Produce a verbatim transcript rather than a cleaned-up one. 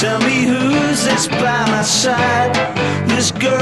Tell me, who's this by my side? This girl